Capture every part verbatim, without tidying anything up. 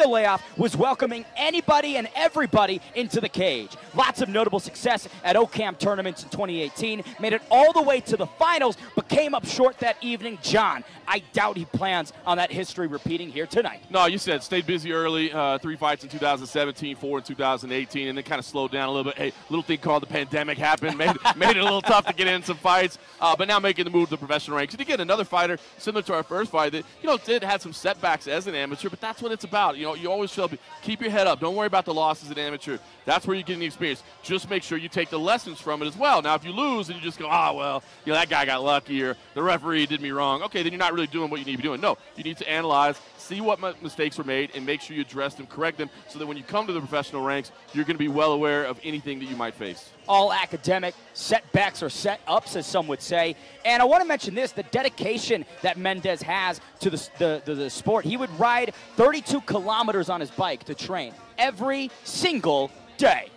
the layoff was welcoming anybody and everybody into the cage. Lots of notable success at O CAM tournaments in twenty eighteen, made it all the way to the finals, but came up short that evening. John, I doubt he plans on that history repeating here tonight. No, you said stayed busy early, uh, three fights in two thousand seventeen, four in two thousand eighteen, and then kind of slowed down a little bit. Hey, little thing called the pandemic happened, made, made it a little tough to get in some fights, uh, but now making the move to the professional ranks. And again, another fighter similar to our first fight that, you know, did have some setbacks as an amateur, but that's what it's about. You know, you always should keep your head up. Don't worry about the loss as an amateur. That's where you're getting the experience. Just make sure you take the lessons from it as well. Now, if you lose and you just go, ah, oh, well, you know, that guy got lucky or the referee did me wrong, okay, then you're not really doing what you need to be doing. No, you need to analyze, see what mistakes were made, and make sure you address them, correct them, so that when you come to the professional ranks, you're going to be well aware of anything that you might face. All academic, setbacks or set-ups, as some would say. And I want to mention this, the dedication that Mendez has to the, the, the, the sport. He would ride thirty-two kilometers on his bike to train every single day.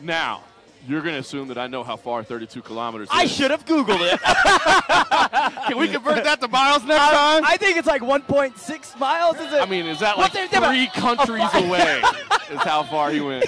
Now, you're going to assume that I know how far thirty-two kilometers is. I should have Googled it. Can we convert that to miles next I, time? I think it's like one point six miles. Is it? I mean, is that like three about, countries oh away is how far he went.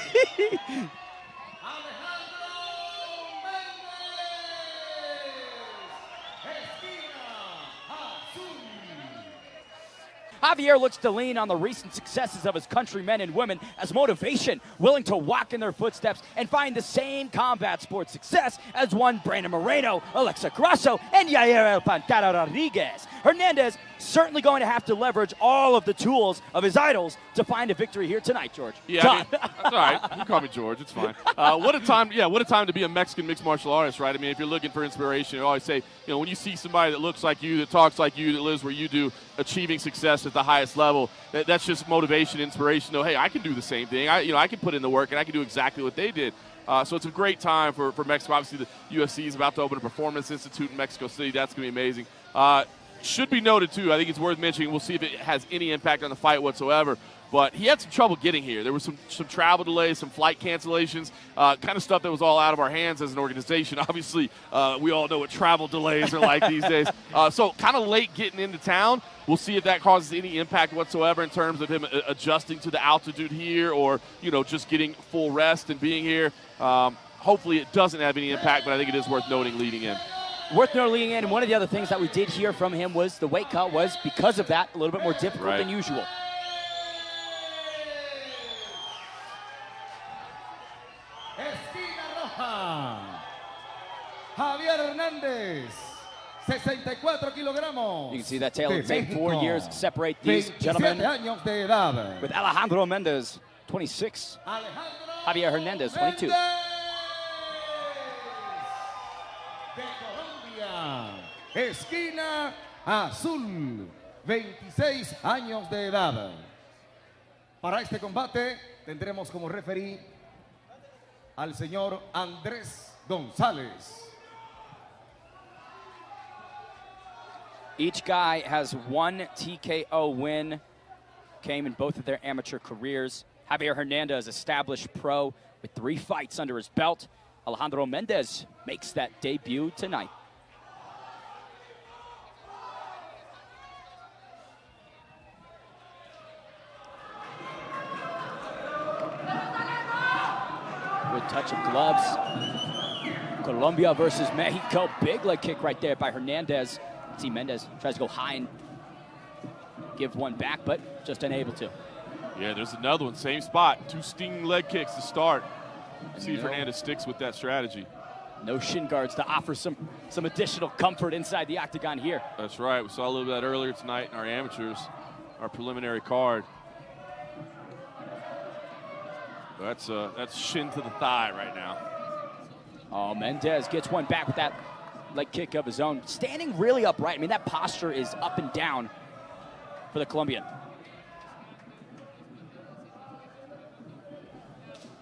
Javier looks to lean on the recent successes of his countrymen and women as motivation, willing to walk in their footsteps and find the same combat sports success as one Brandon Moreno, Alexa Grasso, and Yair El Pantera Rodriguez. Hernandez certainly going to have to leverage all of the tools of his idols to find a victory here tonight, George. Yeah, I mean, that's all right. You can call me George. It's fine. Uh, what a time! Yeah, what a time to be a Mexican mixed martial artist, right? I mean, if you're looking for inspiration, I always say, you know, when you see somebody that looks like you, that talks like you, that lives where you do, achieving success at the highest level, that, that's just motivation, inspiration. Though, hey, I can do the same thing. I, you know, I can put in the work and I can do exactly what they did. Uh, so it's a great time for for Mexico. Obviously, the U F C is about to open a performance institute in Mexico City. That's going to be amazing. Uh, Should be noted, too. I think it's worth mentioning. We'll see if it has any impact on the fight whatsoever. But he had some trouble getting here. There was some, some travel delays, some flight cancellations, uh, kind of stuff that was all out of our hands as an organization. Obviously, uh, we all know what travel delays are like these days. Uh, so kind of late getting into town. We'll see if that causes any impact whatsoever in terms of him adjusting to the altitude here or, you know, just getting full rest and being here. Um, hopefully it doesn't have any impact, but I think it is worth noting leading in. Worth noting in, and one of the other things that we did hear from him was the weight cut was, because of that, a little bit more difficult right. than usual. Esquina Roja, Javier Hernandez, sixty-four kilogramos. You can see that tail of four years separate these gentlemen. With Alejandro Mendez, twenty-six. Alejandro Javier Hernandez, twenty-two. Mendez. Esquina Azul, veintiséis años de edad. Para este combate tendremos como referee al señor Andrés González. Each guy has one T K O win, came in both of their amateur careers. Javier Hernandez, established pro with three fights under his belt. Alejandro Mendez makes that debut tonight. Good touch of gloves. Colombia versus Mexico. Big leg kick right there by Hernandez. See Mendez tries to go high and give one back, but just unable to. Yeah, there's another one. Same spot. Two stinging leg kicks to start. See if no. Hernandez sticks with that strategy. No shin guards to offer some, some additional comfort inside the octagon here. That's right. We saw a little bit of that earlier tonight in our amateurs, our preliminary card. That's uh, that's shin to the thigh right now. Oh, Mendez gets one back with that leg kick of his own. Standing really upright. I mean, that posture is up and down for the Colombian.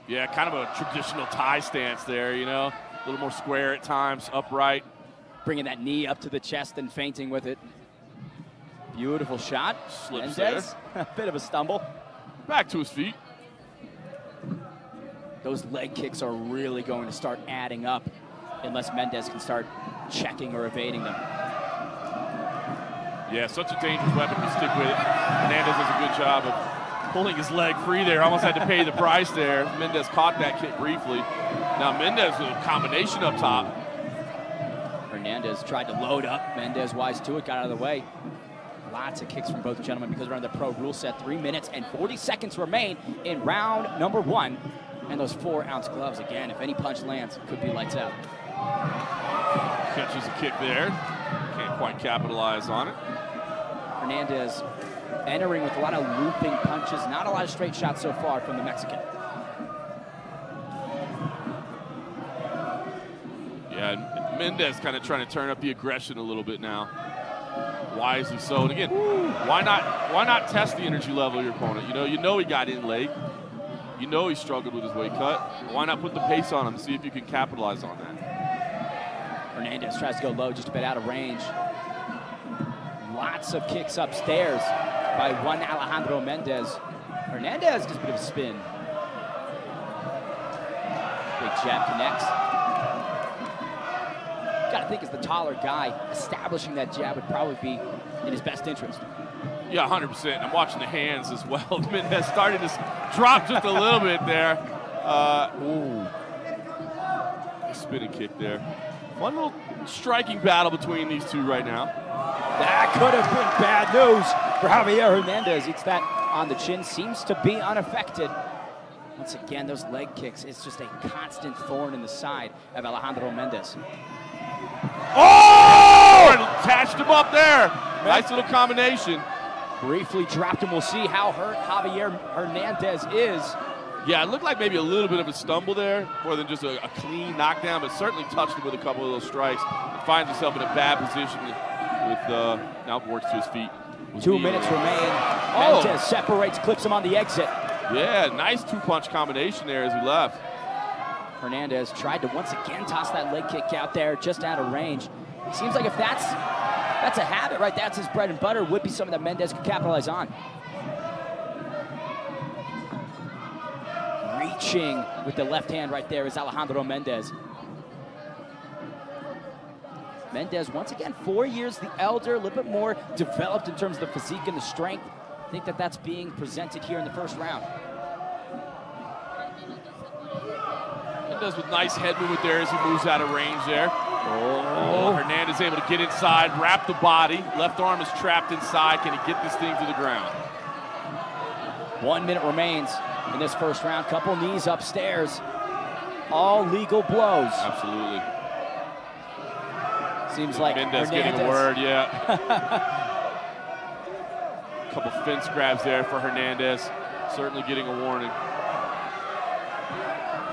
Yeah, kind of a traditional Thai stance there, you know. A little more square at times, upright. Bringing that knee up to the chest and feinting with it. Beautiful shot. Slips Mendez, there. A bit of a stumble. Back to his feet. Those leg kicks are really going to start adding up unless Mendez can start checking or evading them. Yeah, such a dangerous weapon to stick with it. Hernandez does a good job of pulling his leg free there. Almost had to pay the price there. Mendez caught that kick briefly. Now Mendez with a combination up top. Hernandez tried to load up. Mendez wise to it, got out of the way. Lots of kicks from both gentlemen because we're under the pro rule set. Three minutes and forty seconds remain in round number one. And those four ounce gloves again. If any punch lands, it could be lights out. Catches a kick there. Can't quite capitalize on it. Hernandez entering with a lot of looping punches. Not a lot of straight shots so far from the Mexican. Yeah, Mendez kind of trying to turn up the aggression a little bit now. Wisely so, and again, Woo. why not? Why not test the energy level of your opponent? You know, you know he got in late. You know he struggled with his weight cut. Why not put the pace on him? See if you can capitalize on that. Hernandez tries to go low, just a bit out of range. Lots of kicks upstairs by one Alejandro Mendez. Hernandez just a bit of a spin. Big jab connects. Gotta think as the taller guy, establishing that jab would probably be in his best interest. Yeah, one hundred percent. I'm watching the hands as well. Mendez started to drop just a little bit there. Uh, ooh. A spinning kick there. One little striking battle between these two right now. That could have been bad news for Javier Hernandez. It's that on the chin, seems to be unaffected. Once again, those leg kicks, it's just a constant thorn in the side of Alejandro Mendez. Oh! Attached him up there. Nice little combination. Briefly dropped him. We'll see how hurt Javier Hernandez is. Yeah, it looked like maybe a little bit of a stumble there, more than just a, a clean knockdown, but certainly touched him with a couple of those strikes. And finds himself in a bad position with uh, now works to his feet. Two minutes remain. Oh. Mendez separates, clips him on the exit. Yeah, nice two-punch combination there as he left. Hernandez tried to once again toss that leg kick out there, just out of range. Seems like if that's that's a habit, right? That's his bread and butter. Would be something that Mendez could capitalize on. Reaching with the left hand right there is Alejandro Mendez. Mendez, once again, four years the elder, a little bit more developed in terms of the physique and the strength. I think that that's being presented here in the first round. Does with nice head movement there as he moves out of range there. Oh. Oh, Hernandez able to get inside, wrap the body. Left arm is trapped inside. Can he get this thing to the ground? One minute remains in this first round. Couple knees upstairs. All legal blows. Absolutely. Seems like Mendez getting a word, yeah. Couple fence grabs there for Hernandez. Certainly getting a warning.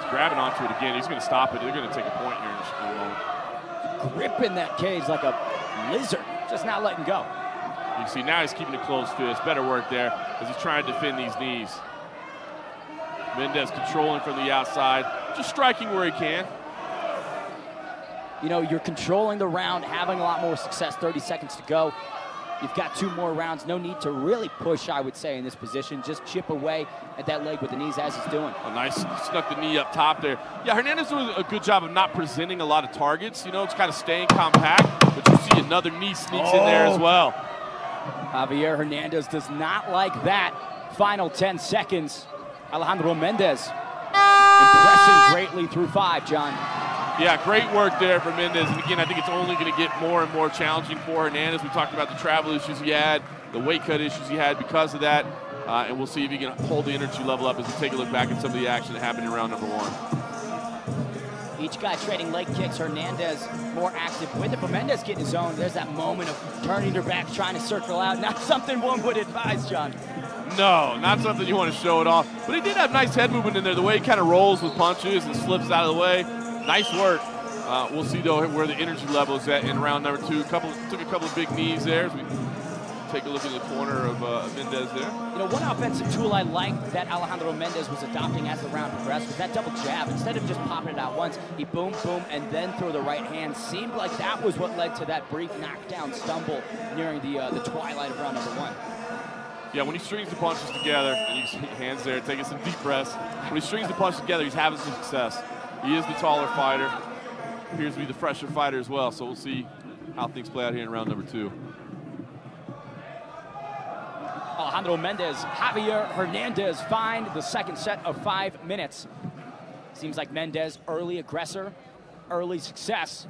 Grabbing onto it again. He's going to stop it. They're going to take a point here in just a moment. Gripping that cage like a lizard. Just not letting go. You see, now he's keeping a closed fist. Better work there as he's trying to defend these knees. Mendez controlling from the outside. Just striking where he can. You know, you're controlling the round, having a lot more success. thirty seconds to go. You've got two more rounds. No need to really push, I would say, in this position. Just chip away at that leg with the knees as he's doing. Oh, nice. Snuck the knee up top there. Yeah, Hernandez doing a good job of not presenting a lot of targets. You know, it's kind of staying compact. But you see another knee sneaks oh. in there as well. Javier Hernandez does not like that. Final ten seconds. Alejandro Mendez impressing greatly through five, John. Yeah, great work there for Mendez. And again, I think it's only going to get more and more challenging for Hernandez. We talked about the travel issues he had, the weight cut issues he had because of that. Uh, and we'll see if he can hold the energy level up as we take a look back at some of the action that happened in round number one. Each guy trading leg kicks. Hernandez more active with it, but Mendez getting his own. There's that moment of turning her back, trying to circle out. Not something one would advise, John. No, not something you want to show at all. But he did have nice head movement in there. The way he kind of rolls with punches and slips out of the way. Nice work. Uh, we'll see, though, where the energy level is at in round number two. Couple, took a couple of big knees there. As we take a look at the corner of uh, Mendez there. You know, one offensive tool I liked that Alejandro Mendez was adopting as the round progressed was that double jab. Instead of just popping it out once, he boom, boom, and then throw the right hand. Seemed like that was what led to that brief knockdown stumble nearing the, uh, the twilight of round number one. Yeah, when he strings the punches together, and you see hands there, taking some deep breaths. When he strings the punches together, he's having some success. He is the taller fighter. Appears to be the fresher fighter as well, so we'll see how things play out here in round number two. Alejandro Mendez, Javier Hernandez find the second set of five minutes. Seems like Mendez, early aggressor, early success.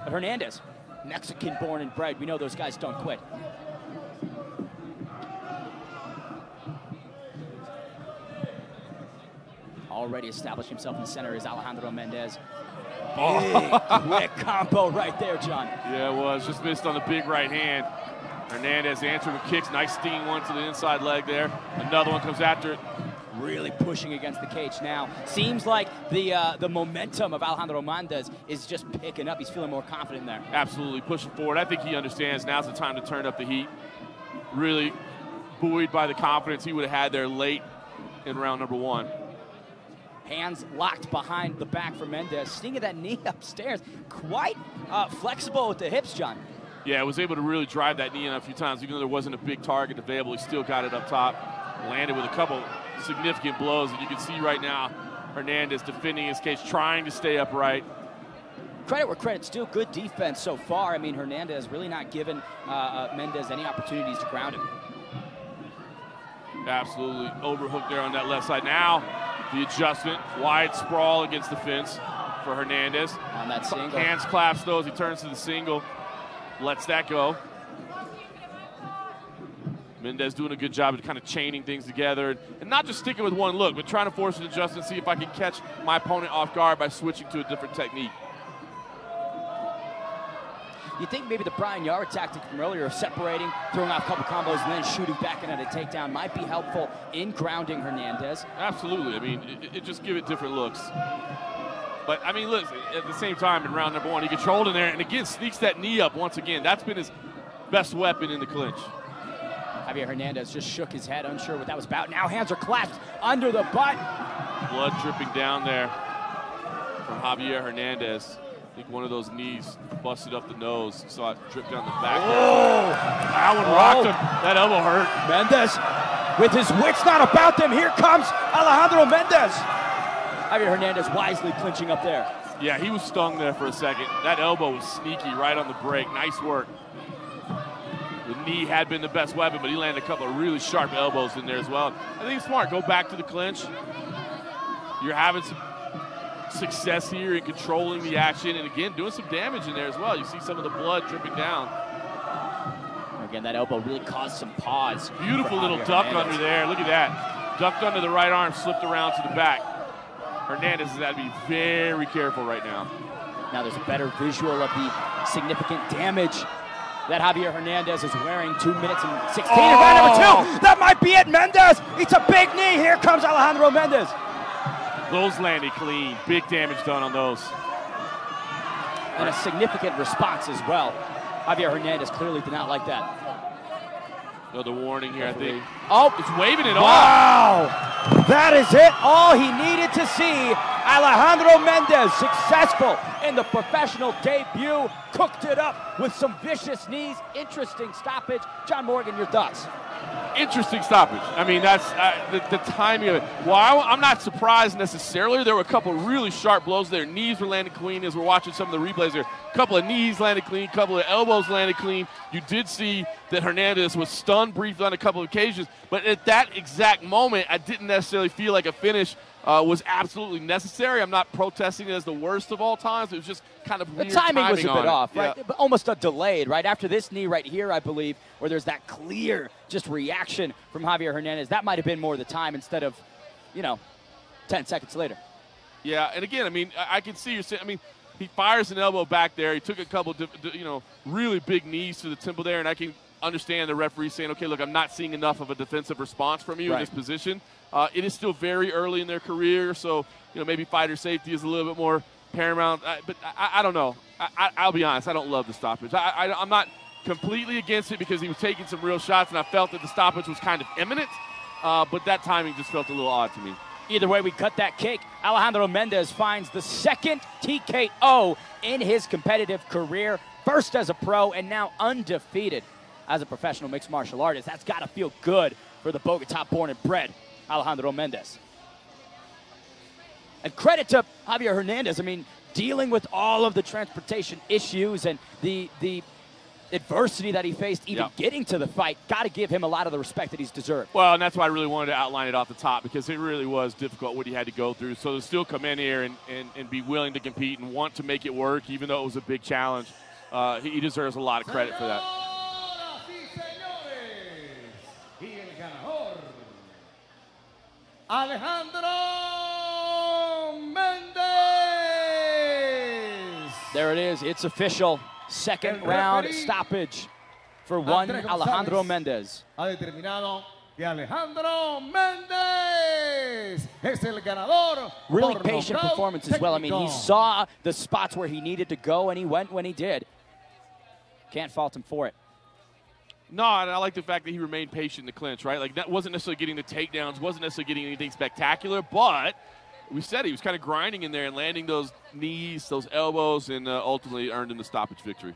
But Hernandez, Mexican born and bred. We know those guys don't quit. Already established himself in the center is Alejandro Mendez. Oh, quick combo right there, John. Yeah, it was. Just missed on the big right hand. Hernandez answered with kicks. Nice stinging one to the inside leg there. Another one comes after it. Really pushing against the cage now. Seems like the uh, the momentum of Alejandro Mendez is just picking up. He's feeling more confident there. Absolutely pushing forward. I think he understands now's the time to turn up the heat. Really buoyed by the confidence he would have had there late in round number one. Hands locked behind the back for Mendez. Stinging that knee upstairs. Quite uh, flexible with the hips, John. Yeah, was able to really drive that knee in a few times. Even though there wasn't a big target available, he still got it up top. Landed with a couple significant blows. And you can see right now, Hernandez defending his cage, trying to stay upright. Credit where credit's due. Good defense so far. I mean, Hernandez really not giving uh, uh, Mendez any opportunities to ground him. Absolutely overhooked there on that left side. Now, the adjustment, wide sprawl against the fence for Hernandez. On that single. Hands clasps those, he turns to the single, lets that go. Mendez doing a good job of kind of chaining things together and not just sticking with one look, but trying to force an adjustment, see if I can catch my opponent off guard by switching to a different technique. You think maybe the Brian Yara tactic from earlier of separating, throwing out a couple combos, and then shooting back in at a takedown might be helpful in grounding Hernandez. Absolutely. I mean, it, it just give it different looks. But, I mean, look, at the same time in round number one, he controlled in there and, again, sneaks that knee up once again. That's been his best weapon in the clinch. Javier Hernandez just shook his head, unsure what that was about. Now hands are clasped under the butt. Blood dripping down there from Javier Hernandez. I think one of those knees busted up the nose. Saw it drip down the back. Whoa! That one rocked him. That elbow hurt. Mendez with his wits not about them. Here comes Alejandro Mendez. Javier Hernandez wisely clinching up there. Yeah, he was stung there for a second. That elbow was sneaky right on the break. Nice work. The knee had been the best weapon, but he landed a couple of really sharp elbows in there as well. I think it's smart. Go back to the clinch. You're having some success here in controlling the action and again doing some damage in there as well. You see some of the blood dripping down. Again, that elbow really caused some pause. Beautiful little duck under there. Look at that. Ducked under the right arm, slipped around to the back. Hernandez has got to be very careful right now. Now there's a better visual of the significant damage that Javier Hernandez is wearing. Two minutes and sixteen oh! of round number two. That might be it. Mendez, it's a big knee. Here comes Alejandro Mendez. Those landed clean. Big damage done on those. And a significant response as well. Javier Hernandez clearly did not like that. Another warning here, Hopefully. I think. Oh, it's waving it off. Wow! All. That is it. All he needed to see. Alejandro Mendez successful in the professional debut. Cooked it up with some vicious knees. Interesting stoppage. John Morgan, your thoughts? Interesting stoppage. I mean, that's uh, the, the timing of it. Well, I'm not surprised necessarily. There were a couple of really sharp blows there. Knees were landed clean as we're watching some of the replays there. A couple of knees landed clean, a couple of elbows landed clean. You did see that Hernandez was stunned briefly on a couple of occasions, but at that exact moment, I didn't necessarily feel like a finish uh, was absolutely necessary. I'm not protesting it as the worst of all times. It was just kind of weird. The timing, timing was a bit off, right? Yeah. But almost a delayed, right? After this knee right here, I believe, where there's that clear just reaction from Javier Hernandez, that might have been more the time instead of, you know, ten seconds later. Yeah, and again, I mean, I, I can see you're saying, I mean, he fires an elbow back there. He took a couple, you know, really big knees to the temple there, and I can understand the referee saying, okay, look, I'm not seeing enough of a defensive response from you right. in this position. Uh, it is still very early in their career, so, you know, maybe fighter safety is a little bit more paramount. I, but I, I don't know. I, I, I'll be honest. I don't love the stoppage. I, I, I'm not completely against it because he was taking some real shots, and I felt that the stoppage was kind of imminent, uh, but that timing just felt a little odd to me. Either way, we cut that cake. Alejandro Mendez finds the second T K O in his competitive career, first as a pro and now undefeated as a professional mixed martial artist. That's got to feel good for the Bogotá born and bred Alejandro Mendez. And credit to Javier Hernandez. I mean, dealing with all of the transportation issues and the, the adversity that he faced even yep. getting to the fight, got to give him a lot of the respect that he's deserved. Well, and that's why I really wanted to outline it off the top, because it really was difficult what he had to go through. So to still come in here and, and, and be willing to compete and want to make it work, even though it was a big challenge, uh, he deserves a lot of credit for that. Alejandro Mendez. There it is. It's official. Second round stoppage for one Alejandro Mendez. Ha determinado que Alejandro Mendez es el ganador. Really patient performance as well. I mean, he saw the spots where he needed to go, and he went when he did. Can't fault him for it. No, and I like the fact that he remained patient in the clinch, right? Like, that wasn't necessarily getting the takedowns, wasn't necessarily getting anything spectacular, but we said he was kind of grinding in there and landing those knees, those elbows, and uh, ultimately earned him the stoppage victory.